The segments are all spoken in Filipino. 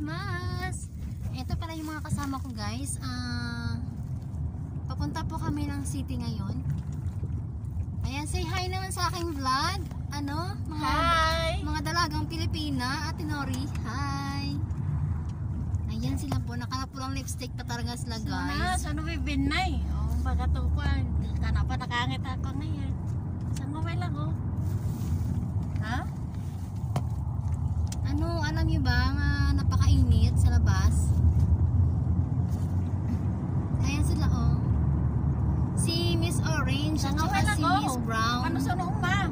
Christmas! Ito pala yung mga kasama ko, guys. Papunta po kami ng city ngayon. Ayan, say hi naman sa aking vlog. Ano? Mga dalagang Pilipina. Ate Nori, hi! Ayan sila po. Nakalapulang lipstick pa talaga sila, guys. Saan na? Saan bibin na eh? O, pagkatukuan. Kanapa nakangit ako ngayon. Saan nga may lang o? Ha? Ano, alam niyo ba nga napakainit sa labas? Ayan sila oh. Si Miss Orange at saka si Miss Brown. Ano sa noong ba?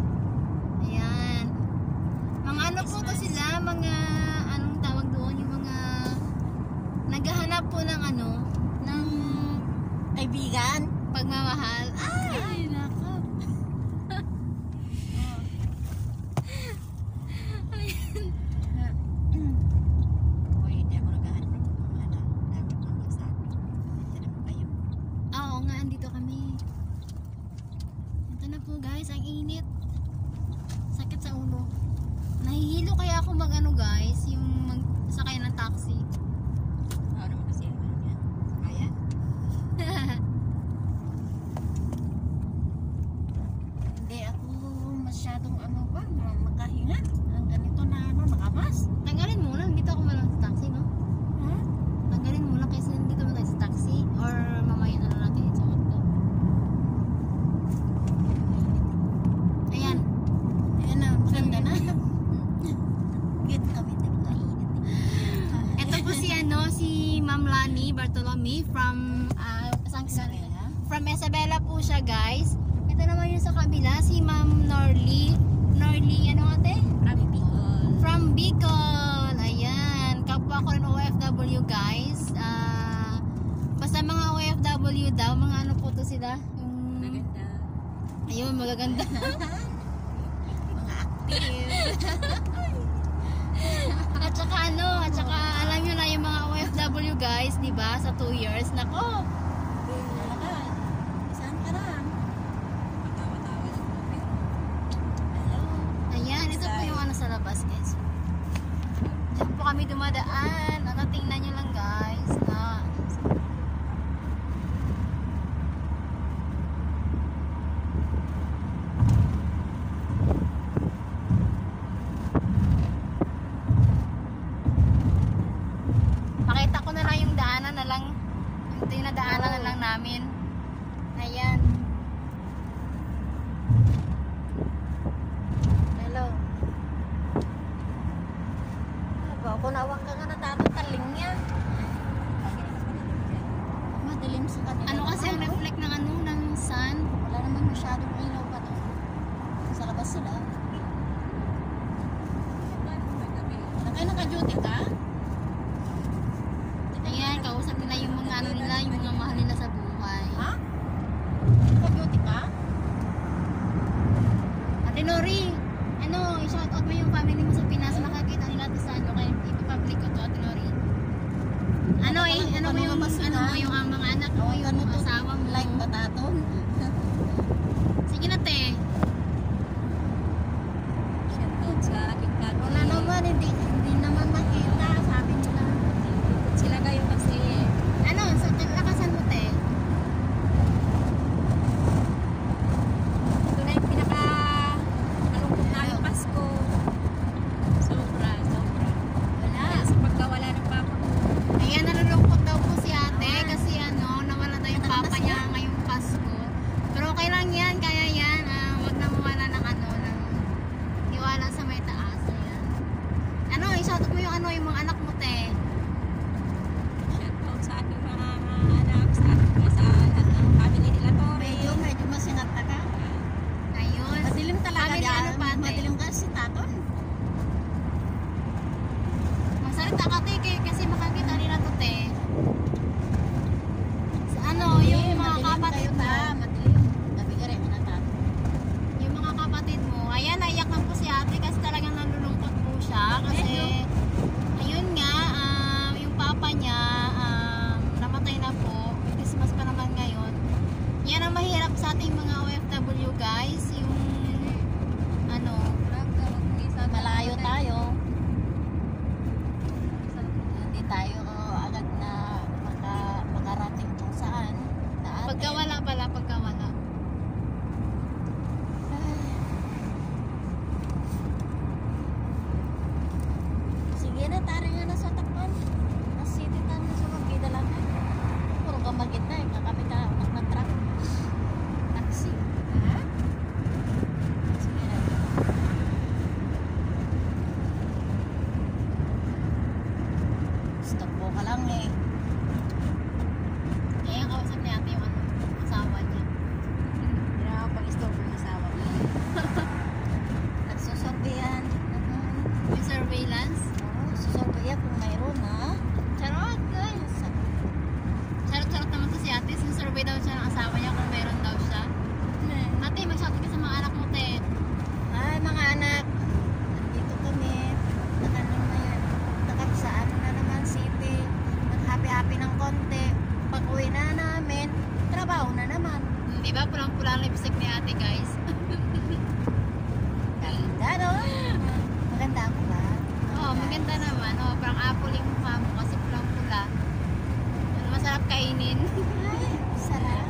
Ayan. Mga ano po to sila, mga anong tawag doon? Yung mga naghahanap po ng ano, ng kaibigan, pagmamahal. Ay! From Isabella po siya, guys. Ito naman yung sa kabila, si Ma'am Norly. Norly, ano ate? From Bicol. From Bicol. Ayan. Kapwa ko rin OFW, guys. Basta mga OFW daw, mga ano po to sila? Maganda. Ayun, magaganda. Mga active. At saka ano, at saka alam nyo na yung mga OFW, guys, di ba? Sa 2 years. Nako! Kami dumadaan. Ano, tingnan nyo lang, guys. Pakita ko na lang yung daanan na lang. Yung tinadaanan na lang namin. Ayan. Kung nawag ka nga natataling niya. Madilim sa kanila. Ano kasi ang reflect ng ano, ng sun? Wala naman masyadong ilaw pa to. Sa labas sila. Nakay naka-duty ka? Ayan, kausap nila yung mga ano nila, yung mga mahal nila sa buhay. Ha? Naka-duty ka? Ate Nori, ano, i-shoutout mo yung family mo sa Pinas. Nakakita nila to sa ano, kaya ipapublic ko to, Ate Nori. Ano eh, ano mo yung mga anak mo, yung asawa mo. Like batato. Sige na, te. Shoutout sa aking kagawin. Wala naman, hindi naman makita. Sabi nila. Sila kayo kasi. Ano, sa lakasan mo, te? Malayo tayo. pa lang eh. Kaya kausap niya ate yung ano, asawa niya. Hindi na ako pag-stop yung asawa niya. At susorbeyan. Yung surveillance? Oo, susorbeya kung mayroon ha. Charot guys. Charot-charot naman kasi ate. Sinusurvey daw siya ng asawa niya kung mayroon daw siya. Ate, magshoutout ka sa mga anak mo te. Ay mga anak. Nandito kami. Natanong na yan. Takat sa ano na naman city. Nag-happy-happy ng konti. Pag uwi na namin, trabaho na naman. Diba? Pulang-pulang lipstick ni ate guys. Ganda no? Maganda ako ba? Oo, maganda naman. Oo, parang apple yung mukha mo kasi pulang-pula. Masarap kainin. Ay, sarap.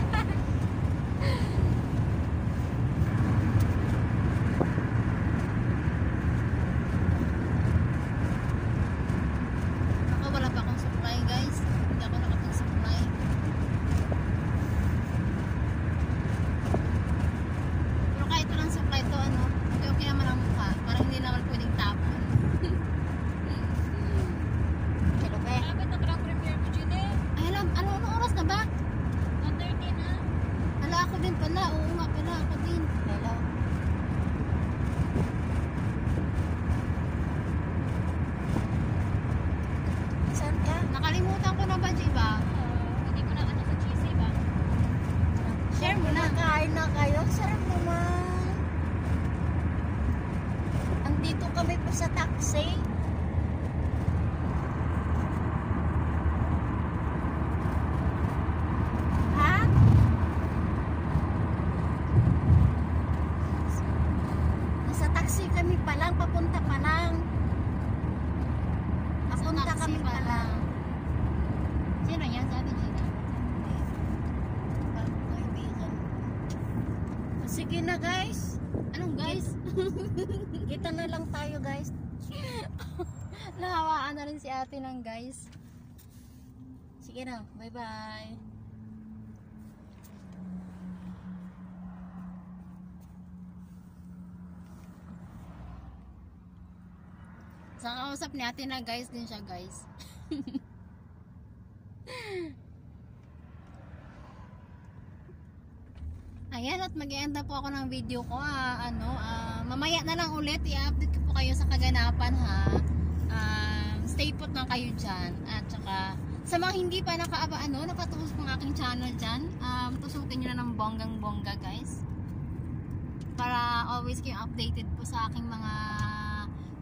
Sige na guys. Anong guys? Kita na lang tayo guys. Nahawaan na rin si ate ng guys. Sige na. Bye bye. Sa kausap ni ate na guys din siya guys. Ayan, at mag-e-end na po ako ng video ko mamaya na lang ulit i-update ko po kayo sa kaganapan ha. Stay put lang kayo dyan, at saka sa mga hindi pa nakatusok ng aking channel dyan, tusukin nyo na ng bonggang bongga guys para always kayo updated po sa aking mga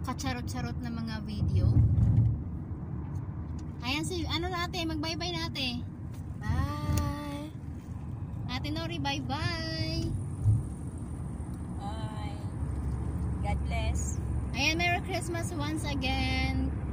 kacharot-charot na mga video. Ayan, si ano natin, mag-bye-bye natin. Bye Ate Nori, bye-bye. Bye. God bless. Ayan, Merry Christmas once again.